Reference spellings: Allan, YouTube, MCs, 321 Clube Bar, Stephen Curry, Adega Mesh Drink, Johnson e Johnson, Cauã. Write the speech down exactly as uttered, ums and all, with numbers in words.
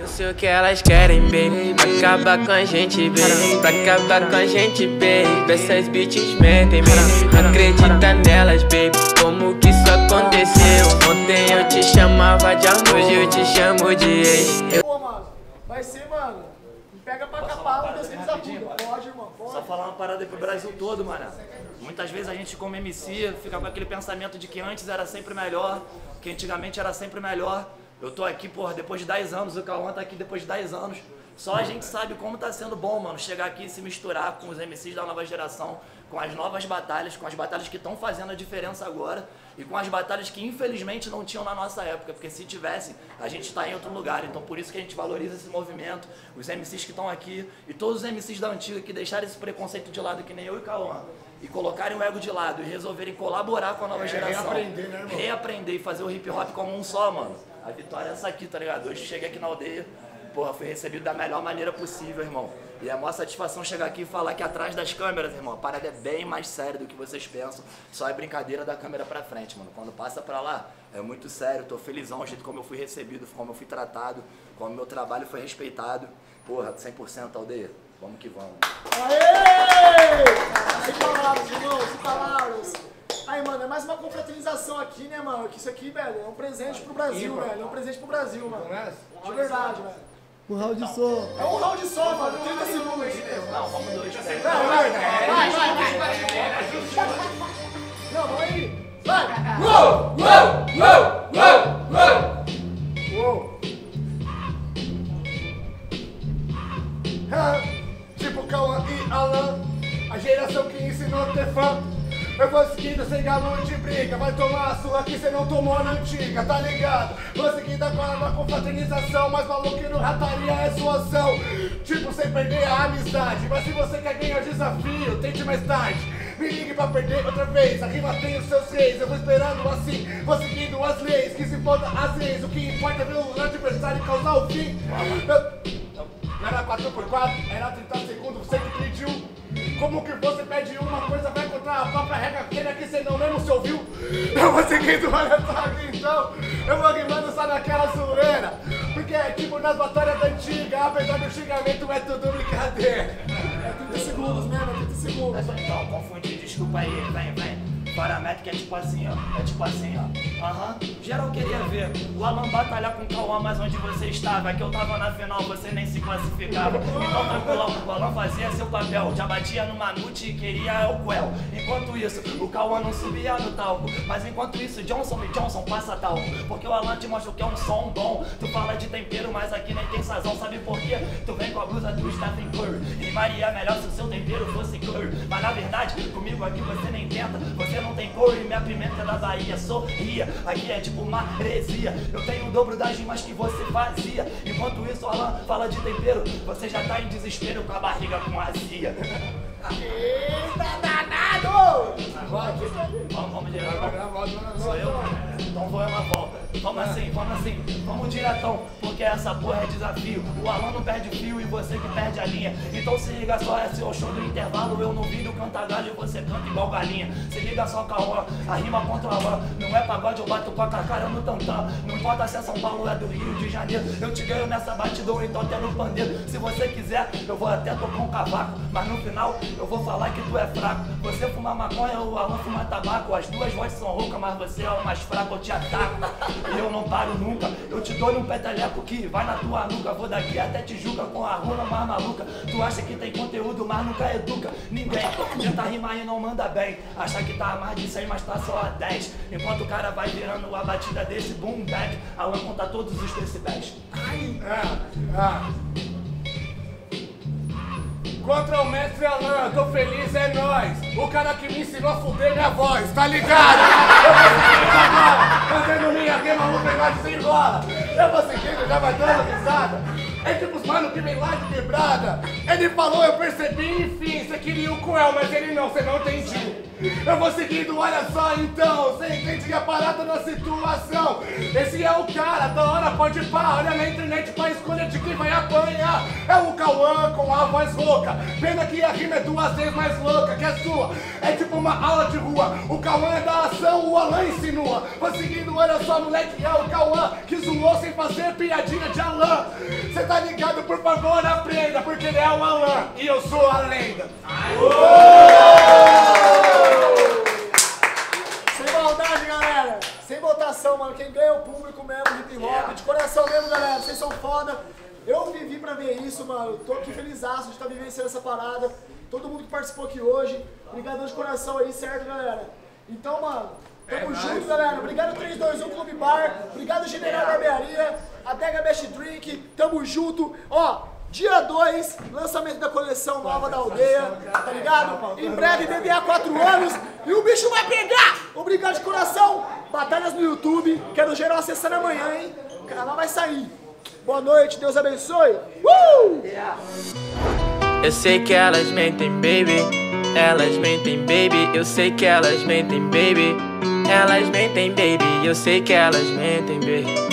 Eu sei o que elas querem, baby, pra acabar com a gente, baby, pra acabar com a gente, baby. Essas bitches mentem, não acredita nelas, baby. Como que isso aconteceu? Ontem eu te chamava de amor, hoje eu te chamo de ex. Eu... Pô, mano, vai ser, mano, me pega pra capar, Deus que eles apudam. Pode, irmão, pode. Só falar uma parada aí pro Brasil todo, mano. Muitas vezes a gente, como M C, fica com aquele pensamento de que antes era sempre melhor, que antigamente era sempre melhor. Eu tô aqui, porra, depois de dez anos, o Cauã tá aqui depois de dez anos. Só a gente sabe como tá sendo bom, mano, chegar aqui e se misturar com os M Cs da nova geração, com as novas batalhas, com as batalhas que estão fazendo a diferença agora e com as batalhas que infelizmente não tinham na nossa época, porque se tivessem, a gente tá em outro lugar. Então por isso que a gente valoriza esse movimento, os M Cs que estão aqui e todos os M Cs da antiga que deixaram esse preconceito de lado, que nem eu e Cauã, e colocarem o ego de lado e resolverem colaborar com a nova é, geração. Reaprender, né, irmão? Reaprender e fazer o hip hop como um só, mano. A vitória é essa aqui, tá ligado? Hoje cheguei aqui na aldeia, porra, fui recebido da melhor maneira possível, irmão. E é a maior satisfação chegar aqui e falar que atrás das câmeras, irmão, a parada é bem mais séria do que vocês pensam. Só é brincadeira da câmera pra frente, mano. Quando passa pra lá, é muito sério. Tô felizão, o jeito como eu fui recebido, como eu fui tratado, como meu trabalho foi respeitado. Porra, cem por cento aldeia. Vamos que vamos. Aê! Sem palavras, irmão, sem palavras. Aí, mano, é mais uma confraternização aqui, né, mano? Que isso aqui, velho, é um presente pro Brasil, Sim, velho. É um presente pro Brasil, mano. De verdade, velho. Um round de som. É um round de som, mano. trinta segundos. Não, vamos dois. Vai, vai, vai, vai. Não, vamos aí. Vai. Uou, uou, uou, uou, uou. Tipo Cauã e Allan, a geração que ensinou a ter fã. Eu vou seguida sem galão de briga, vai tomar a sua que cê não tomou na antiga, tá ligado? Vou seguida agora na confraternização, mas maluquinho no rataria é sua ação. Tipo, sem perder a amizade, mas se você quer ganhar o desafio, tente mais tarde. Me ligue pra perder outra vez, a rima tem os seus reis. Eu vou esperando assim, vou seguindo as leis, que se importa às vezes. O que importa é ver o adversário causar o fim. Não era quatro por quatro, era trinta segundos, cento e trinta e um. Como que você pede uma coisa, vai contar a própria regra, aquele que você não mesmo se ouviu? Eu vou seguindo, olha só aqui então, eu vou rimando só naquela zoeira, porque é tipo nas batalhas da antiga, apesar do xingamento é tudo brincadeira. É trinta segundos mesmo, é trinta segundos. Então, confundi, desculpa aí, vem, vem. Paramétrica é tipo assim, ó. É tipo assim, ó. Aham. Uhum. Geral queria ver o Allan batalhar com o Cauã, mas onde você estava? É que eu tava na final, você nem se classificava. Então, tranquilão, o Allan fazia seu papel. Já batia no Manute e queria o Quel. Enquanto isso, o Cauã não subia no talco. Mas enquanto isso, Johnson e Johnson passa talco. Porque o Allan te mostra o que é um som bom. Tu fala de tempero, mas aqui nem tem sazão. Sabe por quê? Tu vem com a blusa do Stephen Curry. Rimaria melhor se o seu tempero fosse Curry. Mas na verdade, comigo aqui você nem tenta. Você não Não tem cor e minha pimenta da Bahia sorria. Aqui é tipo uma heresia. Eu tenho o dobro das rimas que você fazia. Enquanto isso, o Allan fala de tempero. Você já tá em desespero com a barriga com azia. Eita danado! Agora vamos, vamos direto. Sou eu? Então vou uma volta. Vamos assim, vamos assim. Vamos diretão, porque essa porra é desafio. O Allan não perde o fio e você que perde a linha. Então se liga só, esse é o show do intervalo. Eu não viro cantar galho e você canta igual galinha. Se liga só, Cauã, a rima contra o Allan. Não é pagode, eu bato com a cara no tantã. Não importa se é São Paulo, é do Rio de Janeiro. Eu te ganho nessa batidora, então até no pandeiro. Se você quiser, eu vou até tocar um cavaco. Mas no final, eu vou falar que tu é fraco. Você fuma maconha, o Allan fuma tabaco. As duas vozes são roucas, mas você é o mais fraco, eu te ataco. E eu não paro nunca. Eu te dou um peteleco que vai na tua nuca. Vou daqui até Tijuca com a runa mais maluca. Tu acha que tem conteúdo, mas nunca educa ninguém. Tenta rimar e não manda bem. Acha que tá a mais de cem, mas tá só a dez. Enquanto o cara vai virando a batida desse boom bag, Allan conta todos os decibéis. Ai! Ah, ah. Contra o mestre Allan, tô feliz, é nóis. O cara que me ensinou a fuder minha voz, tá ligado? Eu vou seguindo agora, fazendo minha game, vou pegar de sem bola. Eu vou seguindo, já vai dando risada. É tipo os mano que vem lá de quebrada. Ele falou, eu percebi, enfim, você queria o Coel, mas ele não, você não entendi. Eu vou seguindo, olha só então, você entende a parada na situação. Esse é o cara, da hora pode pá, olha na internet pra escolha de quem vai apanhar. É o Cauã com a voz rouca, pena que a rima é duas vezes mais louca que a sua. É tipo uma aula de rua, o Cauã é da ação, o Allan insinua. Vou seguindo, olha só moleque, é o Cauã que zoou sem fazer piadinha de Allan. tá ligado, por favor, aprenda, porque ele é o Allan e eu sou a lenda. Sem maldade, galera. Sem votação, mano. Quem ganha é o público mesmo, hip hop, yeah. De coração mesmo, galera. Vocês são foda. Eu vivi pra ver isso, mano. Tô aqui felizaço de estar vivenciando essa parada. Todo mundo que participou aqui hoje. Obrigadão de coração aí, certo, galera? Então, mano, tamo é junto, nice. Galera. Obrigado três dois um Clube Bar. Obrigado General Barbearia. Adega Mesh Drink. Tamo junto. Ó, dia dois, lançamento da coleção nova da aldeia. Tá ligado? Em breve, bebê há quatro anos. E o bicho vai pegar! Obrigado de coração. Batalhas no YouTube. Quero geral acessando amanhã, hein? O canal vai sair. Boa noite, Deus abençoe. Uh! Yeah. Eu sei que elas mentem, baby. Elas mentem, baby. Eu sei que elas mentem, baby. Elas mentem, baby. Eu sei que elas mentem, baby.